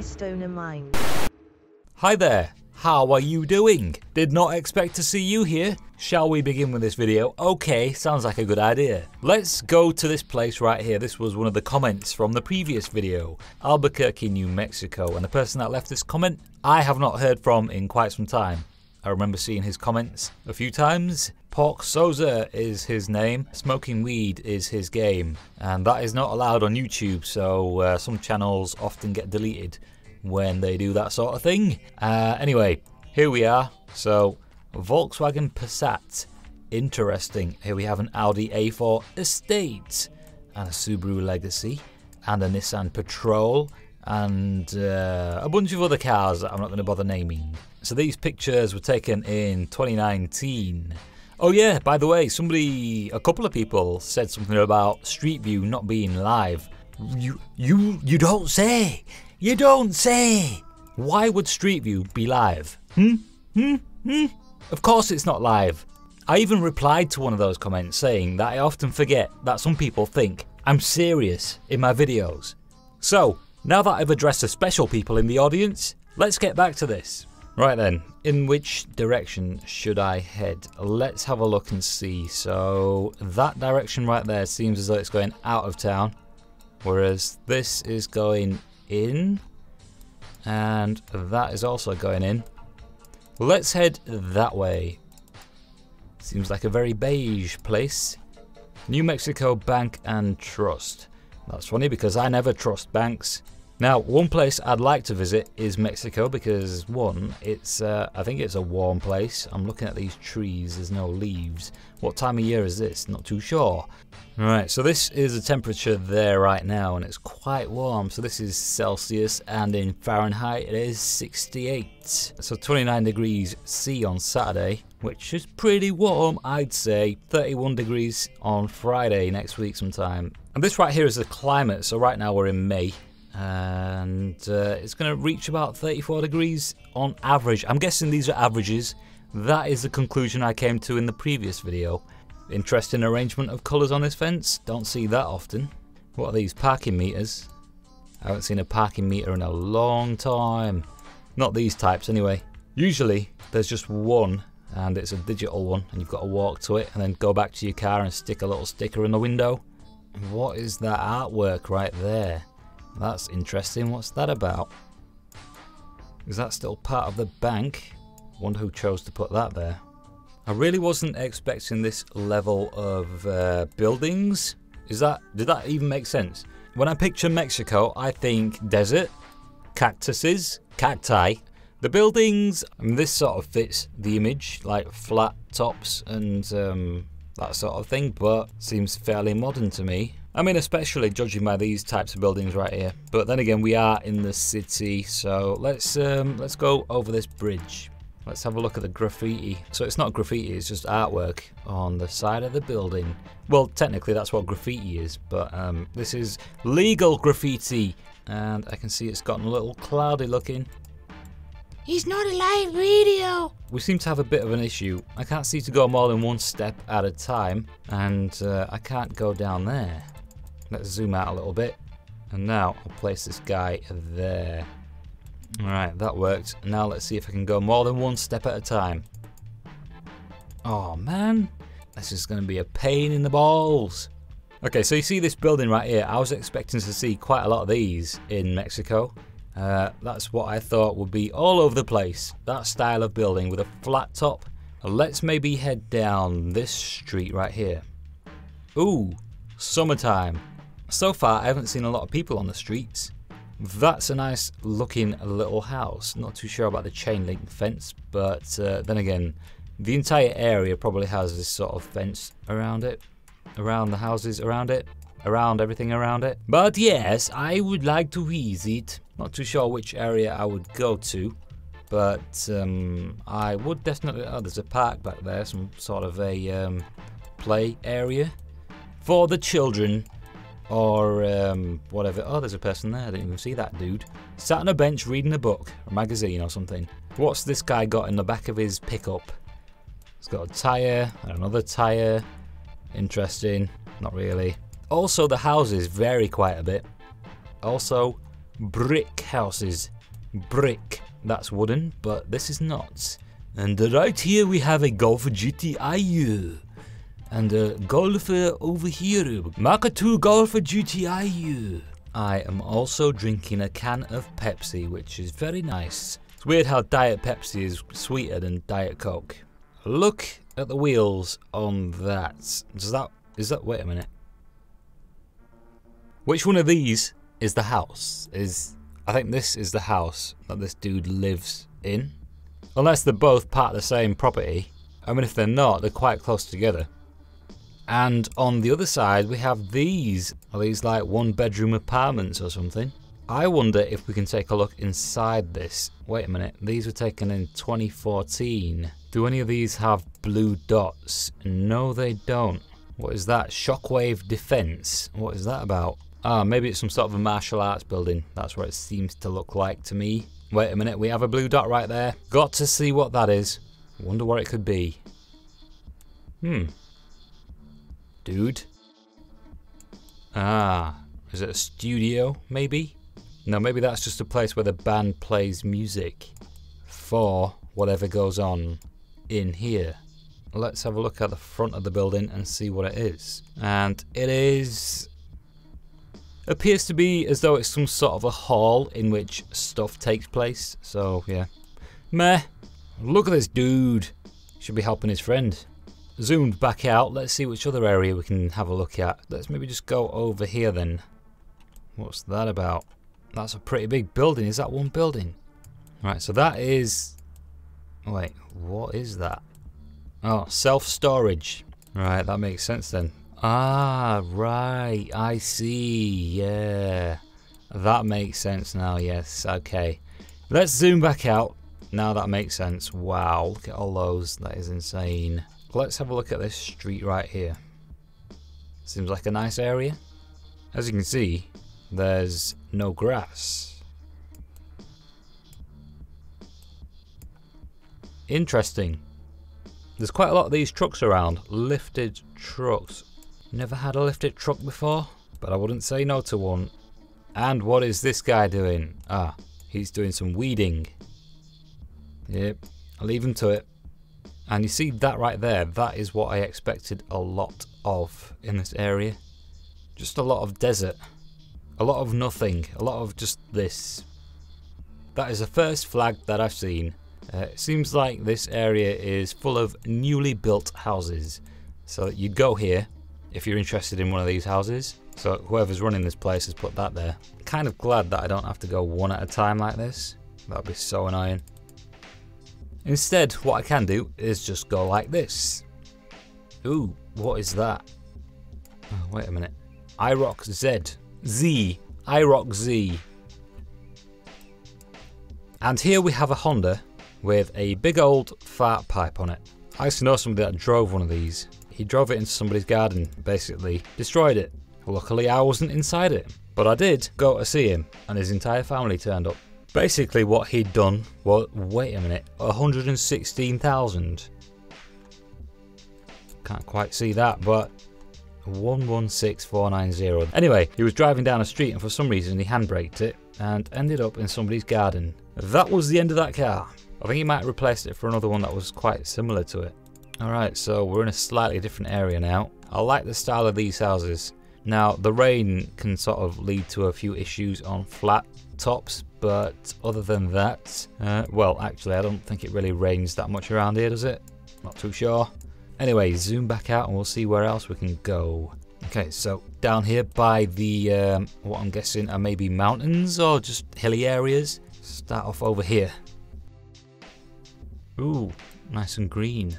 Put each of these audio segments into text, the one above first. My Stoner Mind. Hi there, how are you doing? Did not expect to see you here. Shall we begin with this video? Okay, sounds like a good idea. Let's go to this place right here. This was one of the comments from the previous video, Albuquerque, New Mexico. And the person that left this comment, I have not heard from in quite some time. I remember seeing his comments a few times. Pork Sosa is his name. Smoking weed is his game. And that is not allowed on YouTube, so some channels often get deleted when they do that sort of thing. Anyway, here we are. So, Volkswagen Passat. Interesting. Here we have an Audi A4 Estate and a Subaru Legacy and a Nissan Patrol and a bunch of other cars that I'm not going to bother naming. So these pictures were taken in 2019. Oh yeah, by the way, a couple of people said something about Street View not being live. You don't say! You don't say! Why would Street View be live? Of course it's not live. I even replied to one of those comments saying that I often forget that some people think I'm serious in my videos. So, now that I've addressed the special people in the audience, let's get back to this. Right then, in which direction should I head? Let's have a look and see. So that direction right there seems as though it's going out of town, whereas this is going in, and that is also going in. Let's head that way. Seems like a very beige place. New Mexico Bank and Trust. That's funny because I never trust banks. Now, one place I'd like to visit is Mexico because, one, it's I think it's a warm place. I'm looking at these trees, there's no leaves. What time of year is this? Not too sure. Alright, so this is the temperature there right now and it's quite warm. So this is Celsius and in Fahrenheit it is 68. So 29 degrees C on Saturday, which is pretty warm, I'd say. 31 degrees on Friday next week sometime. And this right here is the climate, so right now we're in May. And it's going to reach about 34 degrees on average. I'm guessing these are averages. That is the conclusion I came to in the previous video. Interesting arrangement of colours on this fence. Don't see that often. What are these parking meters? I haven't seen a parking meter in a long time. Not these types anyway. Usually there's just one and it's a digital one and you've got to walk to it and then go back to your car and stick a little sticker in the window. What is that artwork right there? That's interesting. What's that about? Is that still part of the bank? Wonder who chose to put that there. I really wasn't expecting this level of buildings. Did that even make sense? When I picture Mexico, I think desert, cactuses, cacti. The buildings, I mean, this sort of fits the image, like flat tops and that sort of thing, but seems fairly modern to me. I mean, especially judging by these types of buildings right here. But then again, we are in the city, so let's go over this bridge. Let's have a look at the graffiti. So it's not graffiti, it's just artwork on the side of the building. Well, technically that's what graffiti is, but this is legal graffiti. And I can see it's gotten a little cloudy looking. He's not a live video. We seem to have a bit of an issue. I can't seem to go more than one step at a time, and I can't go down there. Let's zoom out a little bit, and now I'll place this guy there. Alright, that worked. Now let's see if I can go more than one step at a time. Oh man, this is going to be a pain in the balls. Okay, so you see this building right here. I was expecting to see quite a lot of these in Mexico. That's what I thought would be all over the place. That style of building with a flat top. Let's maybe head down this street right here. Ooh. Summertime. So far I haven't seen a lot of people on the streets. That's a nice looking little house. Not too sure about the chain link fence, but then again the entire area probably has this sort of fence around it, around the houses around it, around everything around it. But yes, I would like to visit. Not too sure which area I would go to, but I would definitely... Oh, there's a park back there, some sort of a play area for the children or whatever. Oh, there's a person there. I didn't even see that dude. Sat on a bench reading a book, a magazine or something. What's this guy got in the back of his pickup? He's got a tyre and another tyre. Interesting. Not really. Also, the houses vary quite a bit. Also, brick houses. Brick, that's wooden, but this is not. And right here we have a Golf GTI. And a Golf over here, Mark II Golf GTI. I am also drinking a can of Pepsi, which is very nice. It's weird how Diet Pepsi is sweeter than Diet Coke. Look at the wheels on that. Wait a minute. Which one of these is the house? I think this is the house that this dude lives in. Unless they're both part of the same property. I mean, if they're not, they're quite close together. And on the other side, we have these. Are these like one-bedroom apartments or something? I wonder if we can take a look inside this. Wait a minute. These were taken in 2014. Do any of these have blue dots? No, they don't. What is that? Shockwave Defense. What is that about? Ah, maybe it's some sort of a martial arts building. That's what it seems to look like to me. Wait a minute. We have a blue dot right there. Got to see what that is. Wonder what it could be. Dude. Ah, is it a studio, maybe? No, maybe that's just a place where the band plays music for whatever goes on in here. Let's have a look at the front of the building and see what it is. And it is... appears to be as though it's some sort of a hall in which stuff takes place. So, yeah. Meh. Look at this dude. Should be helping his friend. Zoomed back out, let's see which other area we can have a look at. Let's maybe just go over here then. What's that about? That's a pretty big building. Is that one building? Right, so that is... wait, what is that? Oh, self-storage. Right, that makes sense then. Ah, right, I see, yeah. That makes sense now, yes, okay. Let's zoom back out. Now that makes sense. Wow, look at all those. That is insane. Let's have a look at this street right here. Seems like a nice area. As you can see, there's no grass. Interesting. There's quite a lot of these trucks around. Lifted trucks. Never had a lifted truck before, but I wouldn't say no to one. And what is this guy doing? Ah, he's doing some weeding. Yep, I'll leave him to it. And you see that right there, that is what I expected a lot of in this area. Just a lot of desert. A lot of nothing. A lot of just this. That is the first flag that I've seen. It seems like this area is full of newly built houses. So you go here if you're interested in one of these houses. So whoever's running this place has put that there. Kind of glad that I don't have to go one at a time like this. That would be so annoying. Instead, what I can do is just go like this. Ooh, what is that? Oh, wait a minute. IROC Z. Z. IROC Z. And here we have a Honda with a big old fart pipe on it. I used to know somebody that drove one of these. He drove it into somebody's garden, basically. Destroyed it. Luckily, I wasn't inside it. But I did go to see him, and his entire family turned up. Basically what he'd done was, wait a minute, 116,000. Can't quite see that, but 116,490. Anyway, he was driving down a street and for some reason he handbraked it and ended up in somebody's garden. That was the end of that car. I think he might have replaced it for another one that was quite similar to it. Alright, so we're in a slightly different area now. I like the style of these houses. Now, the rain can sort of lead to a few issues on flat tops, but other than that, well, actually, I don't think it really rains that much around here, does it? Not too sure. Anyway, zoom back out and we'll see where else we can go. Okay, so down here by the, what I'm guessing are maybe mountains or just hilly areas. Start off over here. Ooh, nice and green.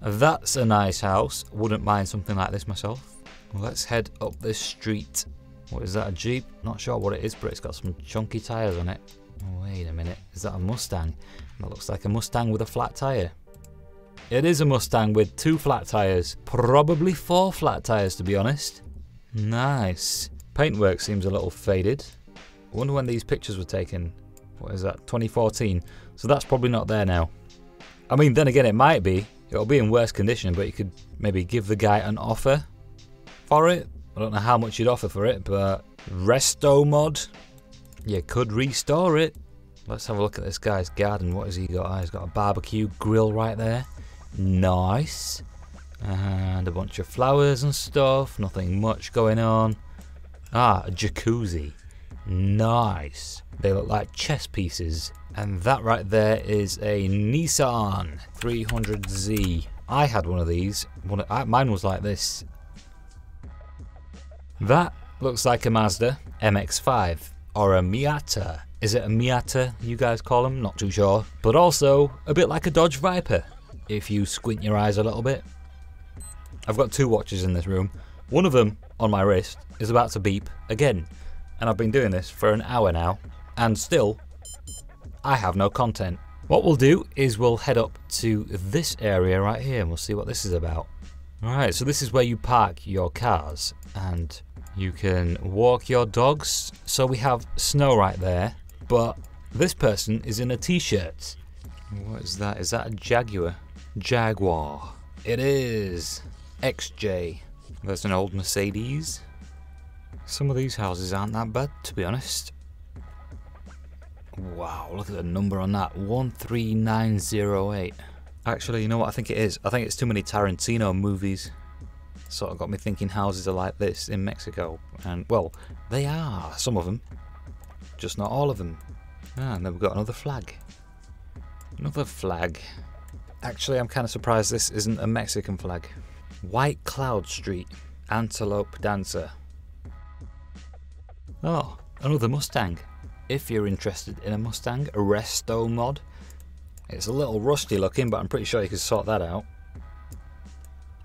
That's a nice house. Wouldn't mind something like this myself. Let's head up this street. What is that, a Jeep? Not sure what it is, but it's got some chunky tyres on it. Wait a minute, is that a Mustang? That looks like a Mustang with a flat tyre. It is a Mustang with two flat tyres. Probably four flat tyres, to be honest. Nice. Paintwork seems a little faded. I wonder when these pictures were taken. What is that, 2014? So that's probably not there now. I mean, then again, it might be. It'll be in worse condition, but you could maybe give the guy an offer for it. I don't know how much you'd offer for it, but resto mod, You could restore it. Let's have a look at this guy's garden. What has he got? Oh, he's got a barbecue grill right there. Nice. And a bunch of flowers and stuff. Nothing much going on. Ah, a jacuzzi. Nice. They look like chess pieces. And that right there is a Nissan 300Z. I had one of these. Mine was like this. That looks like a Mazda MX-5 or a Miata. Is it a Miata you guys call them? Not too sure. But also a bit like a Dodge Viper if you squint your eyes a little bit. I've got two watches in this room. One of them on my wrist is about to beep again. And I've been doing this for an hour now. And still, I have no content. What we'll do is we'll head up to this area right here and we'll see what this is about. Alright, so this is where you park your cars and you can walk your dogs. So we have snow right there, but this person is in a t-shirt. What is that? Is that a Jaguar? Jaguar. It is. XJ. There's an old Mercedes. Some of these houses aren't that bad, to be honest. Wow, look at the number on that, 13908. Actually, you know what I think it is? I think it's too many Tarantino movies. Sort of got me thinking houses are like this in Mexico. And, well, they are, some of them. Just not all of them. Ah, and then we've got another flag. Another flag. Actually, I'm kind of surprised this isn't a Mexican flag. White Cloud Street, Antelope Dancer. Oh, another Mustang. If you're interested in a Mustang, a resto mod. It's a little rusty looking, but I'm pretty sure you can sort that out.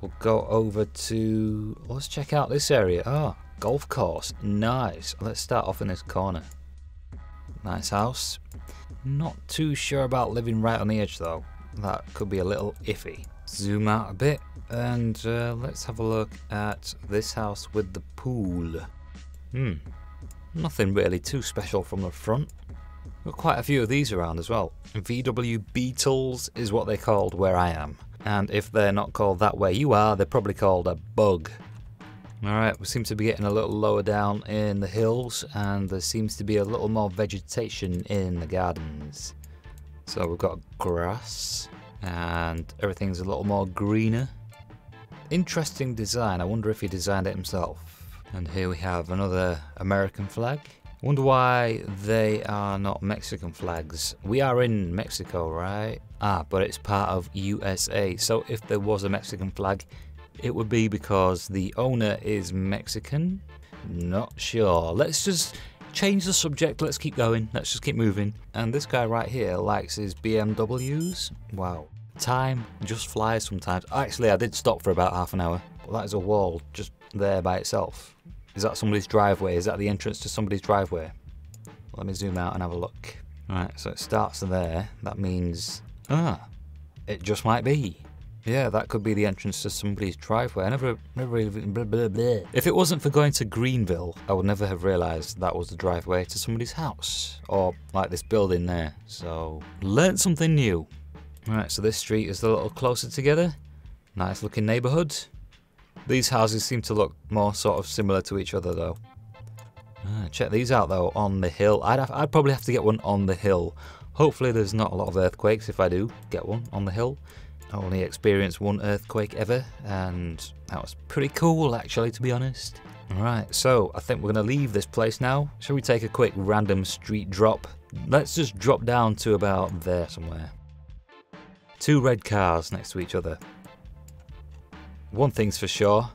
We'll go over to... let's check out this area. Ah, oh, golf course. Nice. Let's start off in this corner. Nice house. Not too sure about living right on the edge though. That could be a little iffy. Zoom out a bit and let's have a look at this house with the pool. Hmm. Nothing really too special from the front. Got quite a few of these around as well. VW Beetles is what they're called where I am. And if they're not called that where you are, they're probably called a bug. Alright, we seem to be getting a little lower down in the hills and there seems to be a little more vegetation in the gardens. So we've got grass and everything's a little more greener. Interesting design. I wonder if he designed it himself. And here we have another American flag. I wonder why they are not Mexican flags. We are in Mexico, right? Ah, but it's part of USA. So if there was a Mexican flag, it would be because the owner is Mexican? Not sure. Let's just change the subject. Let's keep going. Let's just keep moving. And this guy right here likes his BMWs. Wow. Time just flies sometimes. Actually, I did stop for about half an hour. Well, that is a wall just there by itself. Is that somebody's driveway? Is that the entrance to somebody's driveway? Let me zoom out and have a look. Alright, so it starts there. That means... ah, it just might be. Yeah, that could be the entrance to somebody's driveway. I never even... blah, blah, blah. If it wasn't for going to Greenville, I would never have realised that was the driveway to somebody's house. Or, like, this building there. So, learn something new. Alright, so this street is a little closer together. Nice looking neighbourhood. These houses seem to look more sort of similar to each other though. Ah, check these out though, on the hill. I'd probably have to get one on the hill. Hopefully there's not a lot of earthquakes if I do get one on the hill. I only experienced one earthquake ever and that was pretty cool actually, to be honest. Alright, so I think we're going to leave this place now. Shall we take a quick random street drop? Let's just drop down to about there somewhere. Two red cars next to each other. One thing's for sure,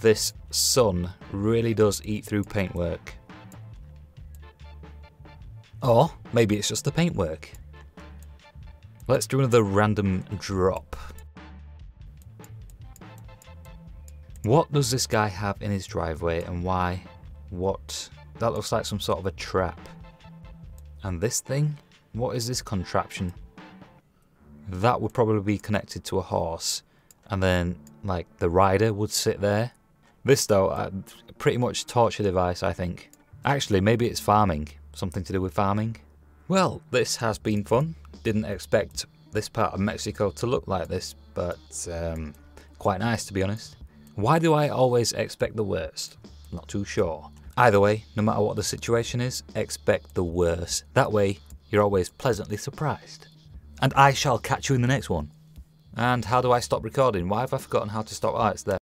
this sun really does eat through paintwork. Or maybe it's just the paintwork. Let's do another random drop. What does this guy have in his driveway and why? What? That looks like some sort of a trap. And this thing? What is this contraption? That would probably be connected to a horse. And then, like, the rider would sit there. This, though, pretty much torture device, I think. Actually, maybe it's farming. Something to do with farming. Well, this has been fun. Didn't expect this part of Mexico to look like this, but quite nice, to be honest. Why do I always expect the worst? Not too sure. Either way, no matter what the situation is, expect the worst. That way, you're always pleasantly surprised. And I shall catch you in the next one. And how do I stop recording? Why have I forgotten how to stop? Oh, it's there.